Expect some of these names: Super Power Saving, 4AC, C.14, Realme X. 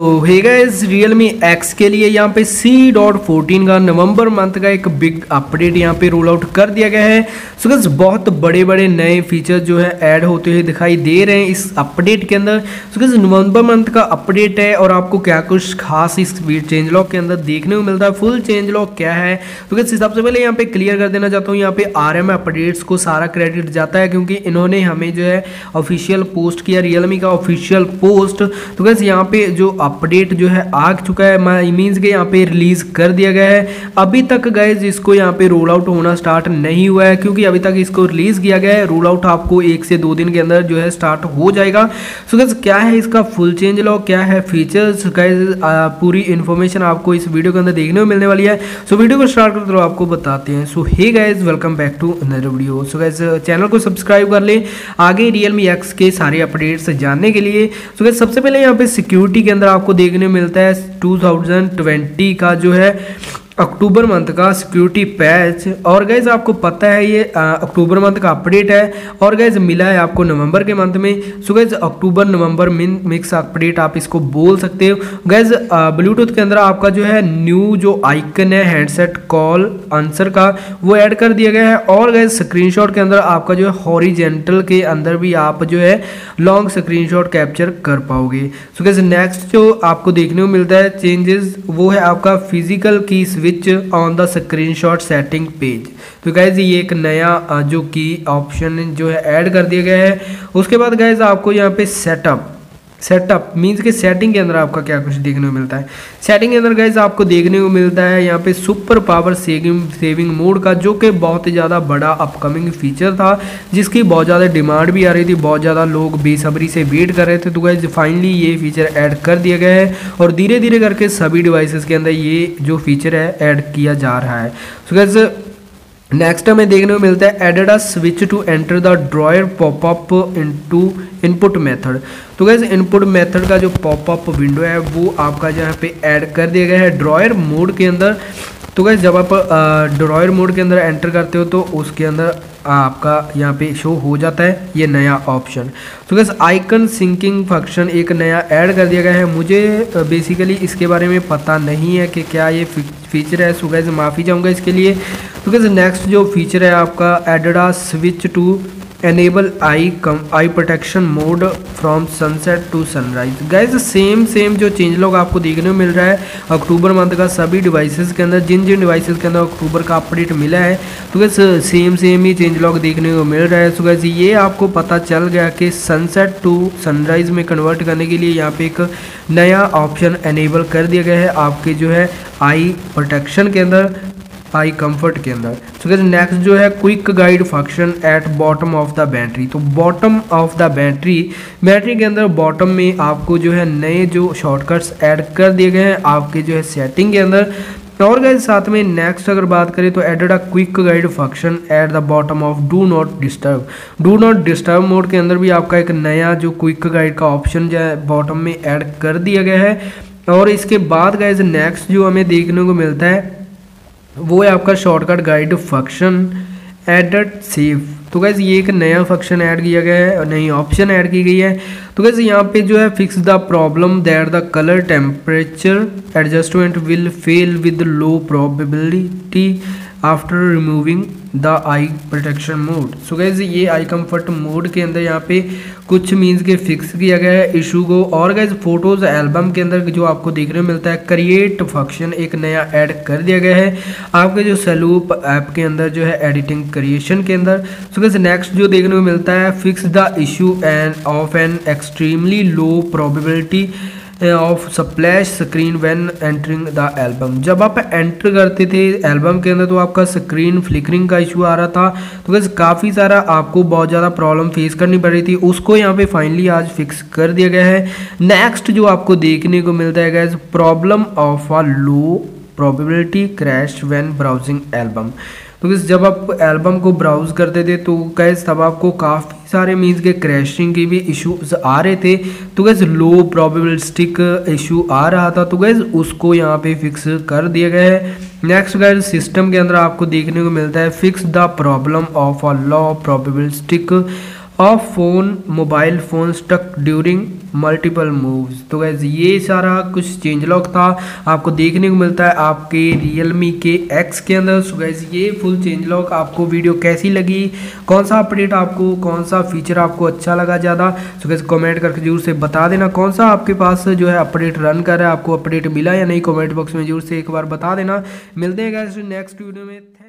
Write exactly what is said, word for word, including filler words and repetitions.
तो hey guys, Realme X के लिए यहाँ पे सी डॉट फोर्टीन का नवंबर मंथ का एक बिग अपडेट यहाँ पे रोल आउट कर दिया गया है। सो गाइस, बहुत बड़े बड़े नए फीचर जो है ऐड होते हुए दिखाई दे रहे हैं इस अपडेट के अंदर। सो गाइस, नवंबर मंथ का अपडेट है और आपको क्या कुछ खास इस चेंज लॉग के अंदर देखने को मिलता है, फुल चेंज लॉग क्या है। तो गाइस, सबसे पहले यहाँ पे क्लियर कर देना चाहता हूँ, यहाँ पे आर एम अपडेट्स को सारा क्रेडिट जाता है क्योंकि इन्होंने हमें जो है ऑफिशियल पोस्ट किया, Realme का ऑफिशियल पोस्ट। तो गाइस, यहाँ पे जो अपडेट जो है आ चुका है, माय मींस के यहाँ पे रिलीज कर दिया गया है। अभी तक गाइस इसको यहाँ पे रोल आउट होना स्टार्ट नहीं हुआ है क्योंकि अभी तक इसको रिलीज किया गया है। रोल आउट आपको एक से दो दिन के अंदर जो है स्टार्ट हो जाएगा। सो गाइस, क्या है इसका फुल चेंज लॉग, क्या है फीचर्स, गाइस पूरी इन्फॉर्मेशन आपको इस वीडियो के अंदर देखने को मिलने वाली है। सो वीडियो को स्टार्ट करते आपको बताते हैं। So hey guys, welcome back to another video. So guys, channel को सब्सक्राइब कर ले आगे Realme X के सारे अपडेट्स जानने के लिए। सो गाइस, सबसे पहले यहाँ पे सिक्योरिटी के अंदर आपको देखने मिलता है टू थाउजेंड ट्वेंटी का जो है अक्टूबर मंथ का सिक्योरिटी पैच। और गाइज आपको पता है ये अक्टूबर मंथ का अपडेट है और गाइज मिला है आपको नवंबर के मंथ में। So guys, October November mix update आप इसको बोल सकते हो। गाइज ब्लूटूथ के अंदर आपका जो है न्यू जो आइकन है हैंडसेट कॉल आंसर का वो ऐड कर दिया गया है। और गाइज स्क्रीनशॉट के अंदर आपका जो है हॉरिजेंटल के अंदर भी आप जो है लॉन्ग स्क्रीनशॉट कैप्चर कर पाओगे। सो गाइज, नेक्स्ट जो आपको देखने को मिलता है चेंजेस वो है आपका फिजिकल की Which on the screenshot setting page। तो गाइज ये एक नया जो की ऑप्शन जो है ऐड कर दिया गया है। उसके बाद गाइज आपको यहाँ पे सेटअप सेटअप मीन्स के सेटिंग के अंदर आपका क्या कुछ देखने को मिलता है। सेटिंग के अंदर गाइज आपको देखने को मिलता है यहाँ पे super power saving saving mode का, जो कि बहुत ही ज़्यादा बड़ा अपकमिंग फीचर था जिसकी बहुत ज़्यादा डिमांड भी आ रही थी, बहुत ज़्यादा लोग बेसब्री से वेट कर रहे थे। तो गाइज फाइनली ये फीचर ऐड कर दिया गया है और धीरे धीरे करके सभी डिवाइसेस के अंदर ये जो फीचर है ऐड किया जा रहा है। सो गाइज नेक्स्ट हमें देखने को मिलता है added a switch to enter the drawer popup into input method. तो गाइज इनपुट मेथड का जो पॉपअप विंडो है वो आपका जहाँ पे ऐड कर दिया गया है ड्रॉयर मोड के अंदर। तो गाइज जब आप ड्रॉयर मोड के अंदर एंटर करते हो तो उसके अंदर आपका यहाँ पे शो हो जाता है ये नया ऑप्शन। तो गाइस आइकन सिंकिंग फंक्शन एक नया ऐड कर दिया गया है। मुझे बेसिकली इसके बारे में पता नहीं है कि क्या ये फीचर है, सो गाइस माफ़ी चाहूँगा इसके लिए। तो गाइस नेक्स्ट जो फीचर है आपका added a switch to enable eye come eye protection mode from sunset to sunrise. Guys same same जो चेंज लॉग आपको देखने को मिल रहा है अक्टूबर मंथ का सभी डिवाइसेस के अंदर, जिन जिन डिवाइसेस के अंदर अक्टूबर का अपडेट मिला है तो गाइज सेम सेम ही चेंज लॉग देखने को मिल रहा है। सो गाइज ये आपको पता चल गया कि सनसेट टू सनराइज में कन्वर्ट करने के लिए यहाँ पे एक नया ऑप्शन एनेबल कर दिया गया है आपके जो है आई प्रोटेक्शन के अंदर, आई कंफर्ट के अंदर। सो गाइस नेक्स्ट जो है quick guide function at bottom of the battery. तो bottom of the battery battery के अंदर बॉटम में आपको जो है नए जो शॉर्टकट्स ऐड कर दिए गए हैं आपके जो है सेटिंग के अंदर। और गाइस साथ में नेक्स्ट अगर बात करें तो added a quick guide function at the bottom of do not disturb. Do not disturb mode के अंदर भी आपका एक नया जो क्विक गाइड का ऑप्शन जो है बॉटम में ऐड कर दिया गया है। और इसके बाद गाइस नेक्स्ट जो हमें देखने को मिलता है वो है आपका shortcut guide function added save. तो गाइज ये एक नया फंक्शन ऐड किया गया है और नई ऑप्शन ऐड की गई है। तो गाइज यहाँ पे जो है fix the problem that the colour temperature adjustment will fail with low probability after removing the eye protection mode. So guys ये आई कंफर्ट मोड के अंदर यहाँ पे कुछ मीन्स के फिक्स किया गया है इशू को। और गाइज फोटोज एल्बम के अंदर जो आपको देखने को मिलता है क्रिएट फंक्शन एक नया ऐड कर दिया गया है आपके जो सलूप ऐप के अंदर जो है एडिटिंग क्रिएशन के अंदर। सो गाइज नेक्स्ट जो देखने को मिलता है fix the issue and of an extremely low probability of splash screen when entering the album. जब आप एंटर करते थे एल्बम के अंदर तो आपका स्क्रीन फ्लिकरिंग का इशू आ रहा था। तो गाइस काफ़ी सारा आपको बहुत ज़्यादा प्रॉब्लम फेस करनी पड़ रही थी, उसको यहाँ पे फाइनली आज फिक्स कर दिया गया है। नेक्स्ट जो आपको देखने को मिलता है guys problem of a low probability crash when browsing album. तो गाइस जब आप एल्बम को ब्राउज करते थे तो गाइस तब आपको काफ़ी सारे मीन्स के क्रैशिंग के भी इश्यूज आ रहे थे। तो गाइस लो प्रोबेबिलिस्टिक इशू आ रहा था, तो गाइस उसको यहाँ पे फिक्स कर दिया गया है। नेक्स्ट गाइस सिस्टम के अंदर आपको देखने को मिलता है fix the problem of a low probabilistic of phone mobile phone stuck during multiple moves. तो गाइस ये सारा कुछ चेंज लॉक था आपको देखने को मिलता है आपके Realme के X के अंदर। सो गाइस ये फुल चेंज लॉक आपको वीडियो कैसी लगी, कौन सा अपडेट आपको, कौन सा फीचर आपको अच्छा लगा ज़्यादा, सो गाइस कमेंट करके जरूर से बता देना कौन सा आपके पास जो है अपडेट रन कर रहा है, आपको अपडेट मिला या नहीं कमेंट बॉक्स में जरूर से एक बार बता देना। मिलते हैं गाइस नेक्स्ट वीडियो में।